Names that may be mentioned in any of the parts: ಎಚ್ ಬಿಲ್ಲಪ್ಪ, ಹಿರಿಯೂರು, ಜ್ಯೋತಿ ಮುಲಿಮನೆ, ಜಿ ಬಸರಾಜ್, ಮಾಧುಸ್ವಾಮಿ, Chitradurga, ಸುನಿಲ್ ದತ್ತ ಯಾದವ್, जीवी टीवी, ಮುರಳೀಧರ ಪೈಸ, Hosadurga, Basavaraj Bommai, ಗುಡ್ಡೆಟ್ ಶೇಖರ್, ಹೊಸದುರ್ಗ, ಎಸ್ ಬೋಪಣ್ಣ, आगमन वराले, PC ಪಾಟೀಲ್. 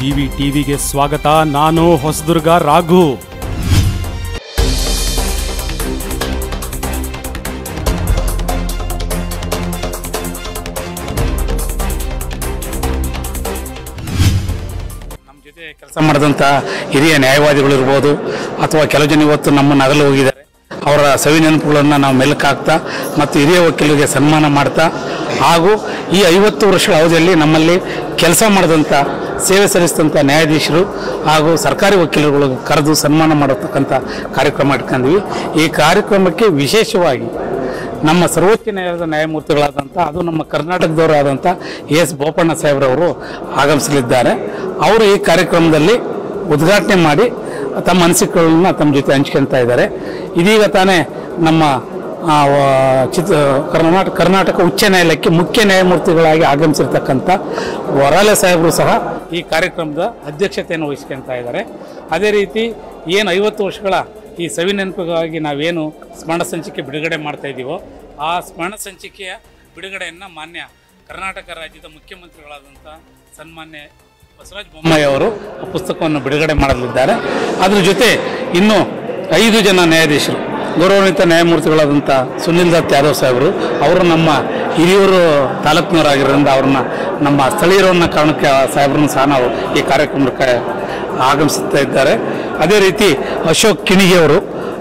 जीवी टीवी के स्वागत। नानु होसदुर्ग राघु। ನಮ್ಮ ಜೊತೆ ಕೆಲಸ ಮಾಡಿದಂತ ಹಿರಿಯ ನ್ಯಾಯವಾದಿಗಳು ಇರಬಹುದು ಅಥವಾ ಕೆಲವು ಜನ ಇವತ್ತು ನಮ್ಮನ್ನ ಅಗಲು ಹೋಗಿದ್ದಾರೆ। ಅವರ ಸವಿ ನೆನಪುಗಳನ್ನು ನಾವು ಮೆಲುಕಾಗ್ತಾ ಮತ್ತು ಹಿರಿಯ ವಕೀಲರಿಗೆ ಸನ್ಮಾನ ಮಾಡ್ತಾ ಹಾಗೂ ಈ 50 ವರ್ಷಗಳ ಅವಧಿಯಲ್ಲಿ ನಮ್ಮಲ್ಲಿ ಕೆಲಸ ಮಾಡಿದಂತ ಸೇವೆ ಸಲ್ಲಿಸಿದಂತ ನ್ಯಾಯಾಧೀಶರು ಹಾಗೂ ಸರ್ಕಾರಿ ವಕೀಲರುಗಳಿಗೆ ಕರೆದು ಸನ್ಮಾನ ಮಾಡತಕ್ಕಂಥ ಕಾರ್ಯಕ್ರಮ ಇಟ್ಕೊಂಡಿವಿ। ಈ ಕಾರ್ಯಕ್ರಮಕ್ಕೆ ವಿಶೇಷವಾಗಿ ನಮ್ಮ ಸರ್ವೋಚ್ಚ ನ್ಯಾಯಾಲಯದ ನ್ಯಾಯಮೂರ್ತಿಗಳಾದಂಥ ಅದು ನಮ್ಮ ಕರ್ನಾಟಕದವರಾದಂಥ ಎಸ್ ಬೋಪಣ್ಣ ಸಾಹೇಬ್ರವರು ಆಗಮಿಸಲಿದ್ದಾರೆ। ಅವರು ಈ ಕಾರ್ಯಕ್ರಮದಲ್ಲಿ ಉದ್ಘಾಟನೆ ಮಾಡಿ ತಮ್ಮ ಅನಿಸಿಕೆಗಳನ್ನು ತಮ್ಮ ಜೊತೆ ಹಂಚ್ಕೊಳ್ತಾ ಇದ್ದಾರೆ। ಇದೀಗ ತಾನೇ ನಮ್ಮ ಕರ್ನಾಟಕ उच्च न्यायालय के मुख्य न्यायमूर्ति आगमन वराले साहेबरू सह यह कार्यक्रम अध्यक्षत वह अदे रीति ऐन 50 वर्ष सवि नेनपिगे नावेनु स्मरण संचिके बिडुगडेवो आ स्मरण संचिकेय बिडुगडेयन्न मान्य कर्नाटक राज्यद मुख्यमंत्री सन्मान्य बसवराज बोम्मई अवरु पुस्तकवन्नु बिडुगडे अदर जोते इन्नु 5 जन न्यायाधीशरु ಗೌರವಾನ್ವಿತ ನ್ಯಾಯಮೂರ್ತಿಗಳಾದಂಥ ಸುನಿಲ್ ದತ್ತ ಯಾದವ್ ಸಾಹೇಬರು ಅವರು ನಮ್ಮ ಹಿರಿಯೂರು ತಾಲೂಕಿನವರಾಗಿರೋದ್ರಿಂದ ಅವ್ರನ್ನ ನಮ್ಮ ಸ್ಥಳೀಯರನ್ನ ಕಾರಣಕ್ಕೆ ಸಾಹೇಬ್ರನ್ನು ಸಹ ನಾವು ಈ ಕಾರ್ಯಕ್ರಮಕ್ಕೆ ಆಗಮಿಸುತ್ತಾ ಇದ್ದಾರೆ। ಅದೇ ರೀತಿ ಅಶೋಕ್ ಕಿಣಿಗೆಯವರು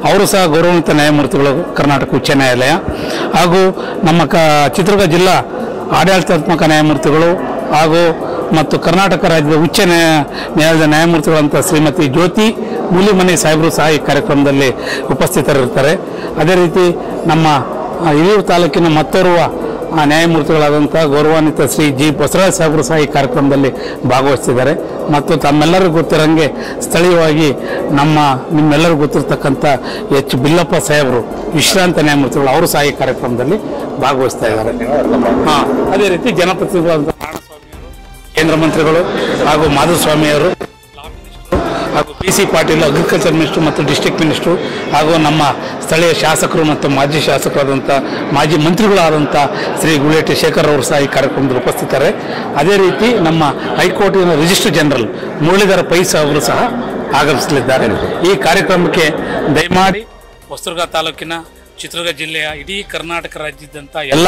ಅವರು ಸಹ ಗೌರವಾನ್ವಿತ ನ್ಯಾಯಮೂರ್ತಿಗಳು ಕರ್ನಾಟಕ ಉಚ್ಚ ನ್ಯಾಯಾಲಯ ಹಾಗೂ ನಮ್ಮ ಚಿತ್ರದುರ್ಗ ಜಿಲ್ಲಾ ಆಡಳಿತಾತ್ಮಕ ನ್ಯಾಯಮೂರ್ತಿಗಳು ಹಾಗೂ ಮತ್ತು ಕರ್ನಾಟಕ ರಾಜ್ಯದ ಉಚ್ಚ ನ್ಯಾಯಾಲಯದ ನ್ಯಾಯಮೂರ್ತಿಗಳಂಥ ಶ್ರೀಮತಿ ಜ್ಯೋತಿ ಮುಲಿಮನೆ ಸಾಹೇಬರು ಸಹ ಈ ಕಾರ್ಯಕ್ರಮದಲ್ಲಿ ಉಪಸ್ಥಿತರಿರ್ತಾರೆ। ಅದೇ ರೀತಿ ನಮ್ಮ ಹಿರಿಯೂರು ತಾಲೂಕಿನ ಮತ್ತೋರ್ವ ನ್ಯಾಯಮೂರ್ತಿಗಳಾದಂಥ ಗೌರವಾನ್ವಿತ ಶ್ರೀ ಜಿ ಬಸರಾಜ್ ಸಾಹೇಬರು ಸಹ ಈ ಕಾರ್ಯಕ್ರಮದಲ್ಲಿ ಭಾಗವಹಿಸಿದ್ದಾರೆ। ಮತ್ತು ತಮ್ಮೆಲ್ಲರಿಗೂ ಗೊತ್ತಿರೋಂಗೆ ಸ್ಥಳೀಯವಾಗಿ ನಿಮ್ಮೆಲ್ಲರಿಗೂ ಗೊತ್ತಿರತಕ್ಕಂಥ ಎಚ್ ಬಿಲ್ಲಪ್ಪ ಸಾಹೇಬರು ವಿಶ್ರಾಂತ ನ್ಯಾಯಮೂರ್ತಿಗಳು ಅವರು ಸಹ ಈ ಕಾರ್ಯಕ್ರಮದಲ್ಲಿ ಭಾಗವಹಿಸ್ತಾ ಇದ್ದಾರೆ। ಅದೇ ರೀತಿ ಜನಪ್ರತಿನಿಧಿಗಳಾದಂಥ ಕೇಂದ್ರ ಮಂತ್ರಿಗಳು ಹಾಗೂ ಮಾಧುಸ್ವಾಮಿಯವರು ಹಾಗೂ PC ಪಾಟೀಲ್ ಅಗ್ರಿಕಲ್ಚರ್ ಮಿನಿಸ್ಟ್ರು ಮತ್ತು ಡಿಸ್ಟ್ರಿಕ್ಟ್ ಮಿನಿಸ್ಟ್ರು ಹಾಗೂ ನಮ್ಮ ಸ್ಥಳೀಯ ಶಾಸಕರು ಮತ್ತು ಮಾಜಿ ಶಾಸಕರಾದಂಥ ಮಾಜಿ ಮಂತ್ರಿಗಳಾದಂಥ ಶ್ರೀ ಗುಡ್ಡೆಟ್ ಶೇಖರ್ ಅವರು ಸಹ ಈ ಕಾರ್ಯಕ್ರಮದಲ್ಲಿ ಉಪಸ್ಥಿತರೆ। ಅದೇ ರೀತಿ ನಮ್ಮ ಹೈಕೋರ್ಟಿನ ರಿಜಿಸ್ಟರ್ ಜನರಲ್ ಮುರಳೀಧರ ಪೈಸ ಅವರು ಸಹ ಆಗಮಿಸಲಿದ್ದಾರೆ। ಈ ಕಾರ್ಯಕ್ರಮಕ್ಕೆ ದಯಮಾಡಿ ಹೊಸದುರ್ಗ ತಾಲೂಕಿನ ಚಿತ್ರದುರ್ಗ ಜಿಲ್ಲೆಯ ಇಡೀ ಕರ್ನಾಟಕ ರಾಜ್ಯದಂಥ ಎಲ್ಲ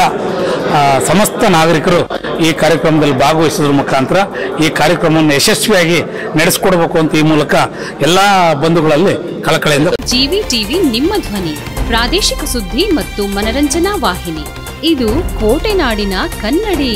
ಸಮಸ್ತ ನಾಗರಿಕರು ಈ ಕಾರ್ಯಕ್ರಮದಲ್ಲಿ ಭಾಗವಹಿಸೋದ್ರ ಮುಖಾಂತರ ಈ ಕಾರ್ಯಕ್ರಮವನ್ನು ಯಶಸ್ವಿಯಾಗಿ ನಡೆಸಿಕೊಡಬೇಕು ಅಂತ ಈ ಮೂಲಕ ಎಲ್ಲ ಬಂಧುಗಳಲ್ಲಿ ಕಳಕಳಿಯಿಂದ ಜಿವಿ ಟಿವಿ ನಿಮ್ಮ ಧ್ವನಿ ಪ್ರಾದೇಶಿಕ ಸುದ್ದಿ ಮತ್ತು ಮನರಂಜನಾ ವಾಹಿನಿ, ಇದು ಕೋಟೆನಾಡಿನ ಕನ್ನಡಿ।